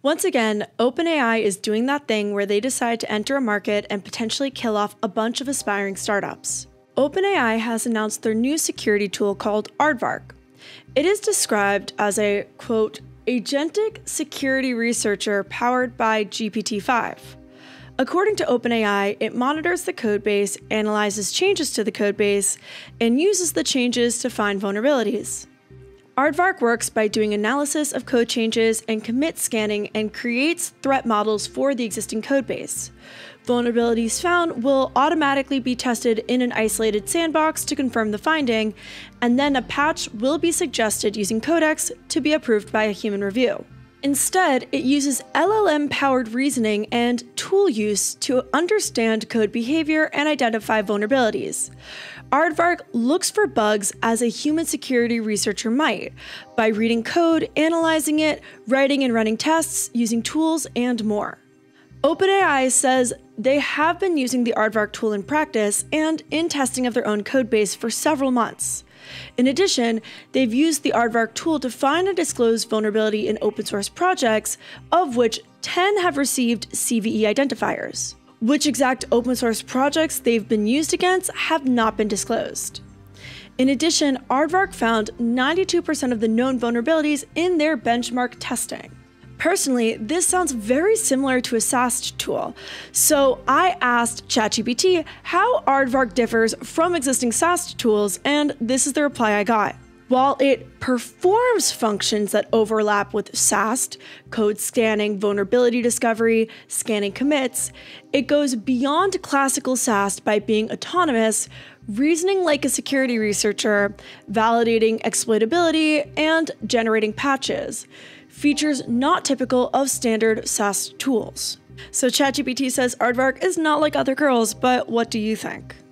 Once again, OpenAI is doing that thing where they decide to enter a market and potentially kill off a bunch of aspiring startups. OpenAI has announced their new security tool called Aardvark. It is described as a, quote, agentic security researcher powered by GPT-5. According to OpenAI, it monitors the codebase, analyzes changes to the codebase, and uses the changes to find vulnerabilities. Aardvark works by doing analysis of code changes and commit scanning and creates threat models for the existing codebase. Vulnerabilities found will automatically be tested in an isolated sandbox to confirm the finding, and then a patch will be suggested using Codex to be approved by a human review. Instead, it uses LLM-powered reasoning and tool use to understand code behavior and identify vulnerabilities. Aardvark looks for bugs as a human security researcher might, by reading code, analyzing it, writing and running tests, using tools, and more. OpenAI says they have been using the Aardvark tool in practice and in testing of their own codebase for several months. In addition, they've used the Aardvark tool to find and disclose vulnerability in open source projects, of which 10 have received CVE identifiers. Which exact open source projects they've been used against have not been disclosed. In addition, Aardvark found 92% of the known vulnerabilities in their benchmark testing. Personally, this sounds very similar to a SAST tool, so I asked ChatGPT how Aardvark differs from existing SAST tools, and this is the reply I got. While it performs functions that overlap with SAST, code scanning, vulnerability discovery, scanning commits, it goes beyond classical SAST by being autonomous, reasoning like a security researcher, validating exploitability, and generating patches. Features not typical of standard SAST tools. So ChatGPT says Aardvark is not like other girls, but what do you think?